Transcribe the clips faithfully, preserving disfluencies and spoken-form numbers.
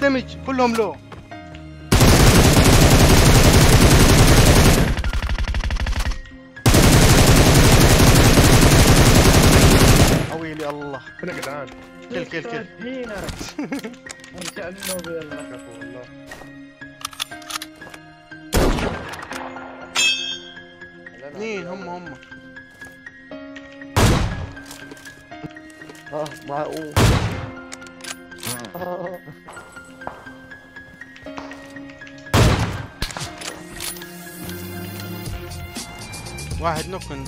دمج كلهم لو. ويلي الله انا جدعان. كل كل كل هنا انت والله. اثنين هم هم اه معقول اه واحد نكن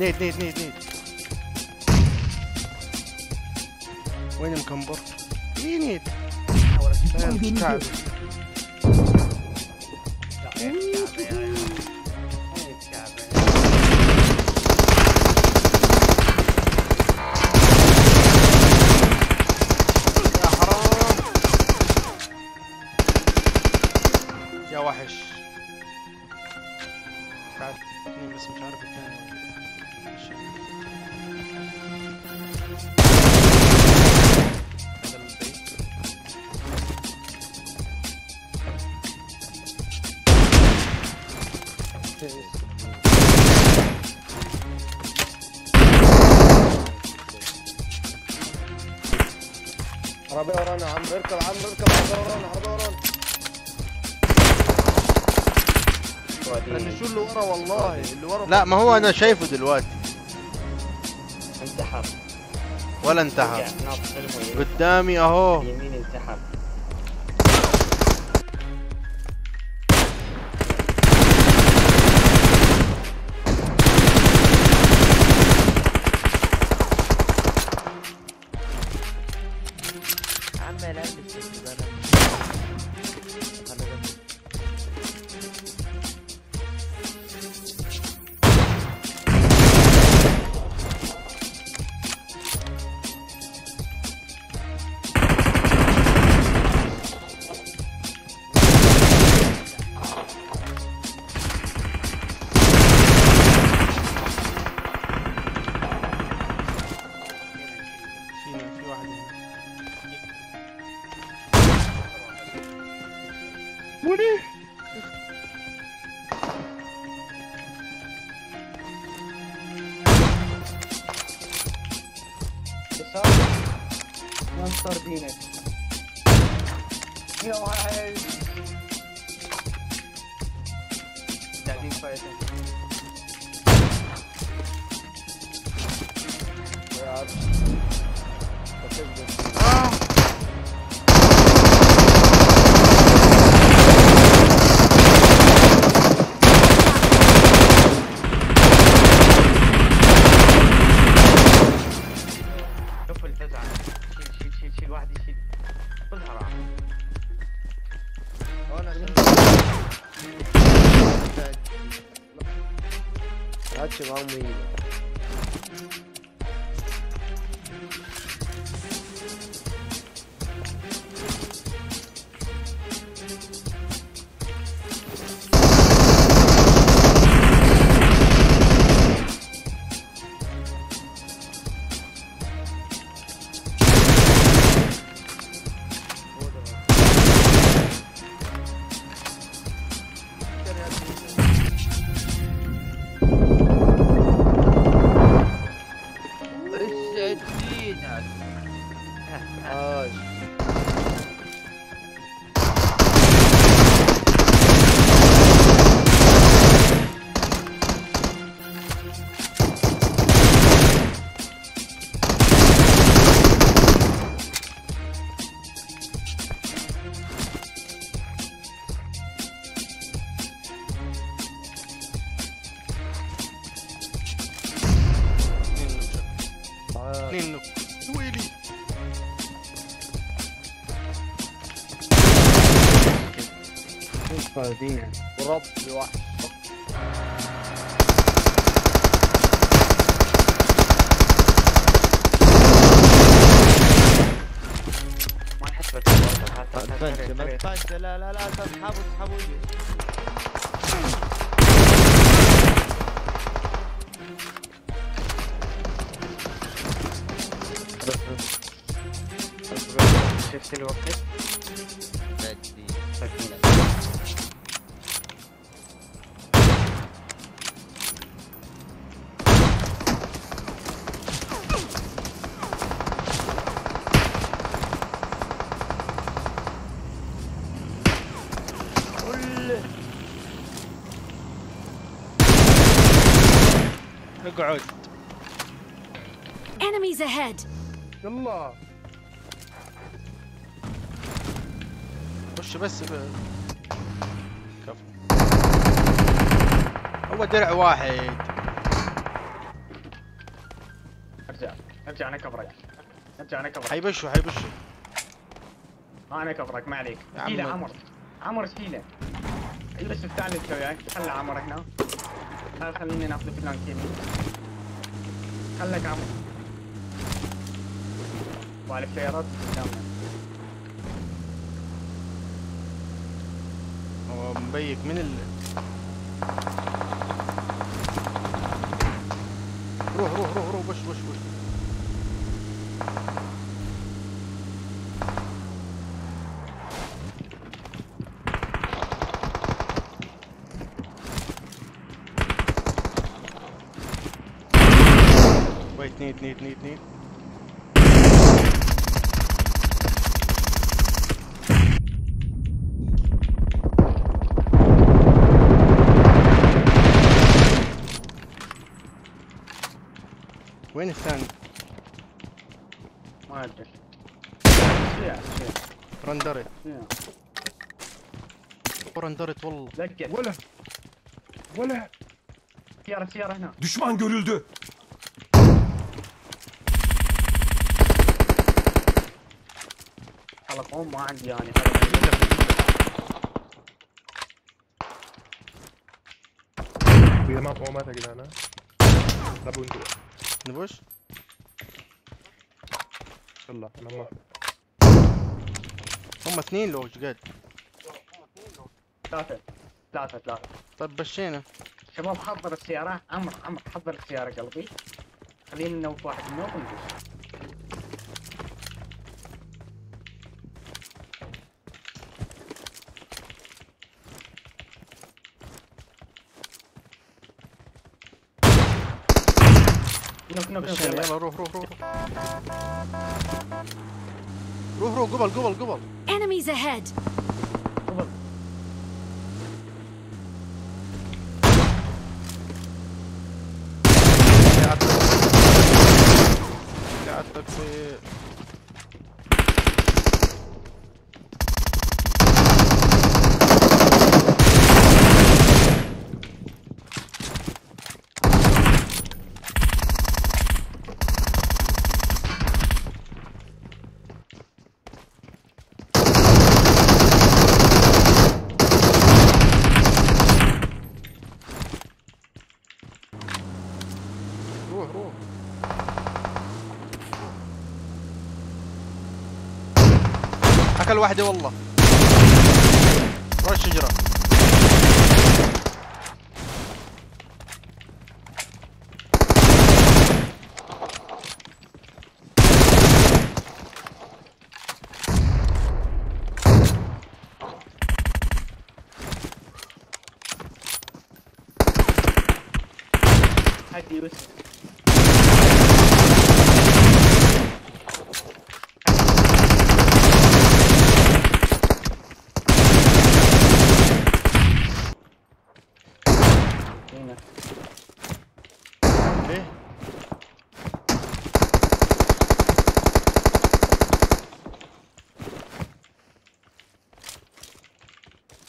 نيد نيد نيد نيد وين مكمبر؟ اي نيد تعب يا حرام يا وحش تعب اثنين بس مش عارف الثاني عربية ورانا يا عم اركب عم اركب عربية ورانا عربية ورانا رنشوا اللي ورا والله اللي ورا لا ما هو انا شايفه دلوقتي انتحر ولا انتحر قدامي اهو يمين انتحر وليه؟ يسار وانصر دينك يا وحي قاعدين فايتين يا عبد بتكذب هاتش معهم هنا Nenno. Dueli. فاضيين ورب لوحده ما حسبت حتى لا لا لا اسحبوا اسحبوا شفت الوقت اقعد. Enemies ahead. يلا. خش بس ب... كفو. هو درع واحد. ارجع ارجع انا كفرك. ارجع انا كفرك. حيبشوا حيبشوا. انا كفرك ما عليك. شيله عمر. عمر شيله. ايش الثاني اللي تسوي وياك؟ خلى عمر هنا. خليني ناخذ فلان كيمي خلك عمو وعلى السيارات قدامنا هو مبيك من ال روح روح روح روح بش بش بش Need, need, need, need. وين الثاني؟ ما ادري. شيع شيع. رندرت. رندرت والله. لقيت. ولا ولا. سيارة سيارة هنا. Düşman görüldü. حلقهم ما عندي يعني هي ما قومت يا جدعان لعبوا انتوا نبوش يلا انا ما هم اثنين لو قد ثلاثة ثلاثة ثلاثة طيب بشينا شباب حضر السيارة عمر عمر حضر السيارة قلبي خلينا نوقف واحد منهم ونبوش يلا روح روح روح روح روح قبل قبل قبل enemies ahead قبل قعدتك في اكل واحدة والله ورا الشجرة هدي بس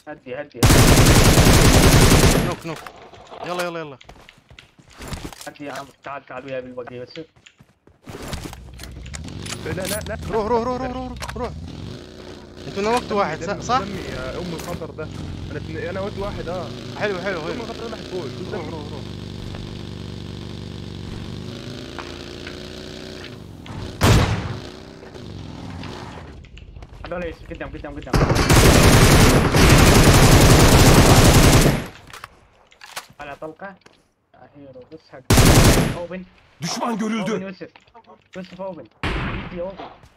هدي هدي نوك نوك يلا يلا يلا هدي يا عمرو تعال تعال وياي بالبقية بس لا لا لا روح روح روح روح روح روح انتوا انا وقت واحد صح؟ ام الخطر ده انا انا وقت واحد اه حلو حلو حلو ام الخطر ده فوق روح روح روح هذول قدام قدام قدام على طلقه هيرو بس حق اوبن düşman görüldü يوسف يوسف اوبن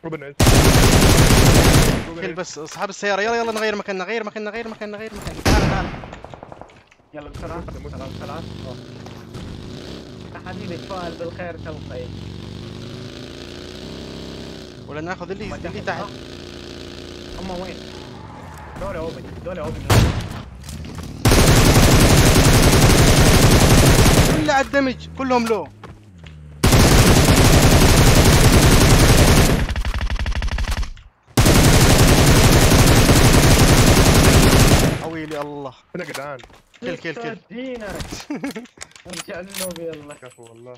اوبن اوبن بس اصحاب السياره يلا يلا نغير مكاننا غير مكاننا غير مكاننا غير مكاننا تعال تعال يلا بسرعه بسرعه بسرعه حبيبي فؤاد بالخير تلقي ولا ناخذ اللي اللي تحت هم وين؟ دول اوبن دول اوبن كله على الدمج كلهم لو ويلي الله انا جدعان كل كل كل دينك ارجع للنوب يلا كفو والله.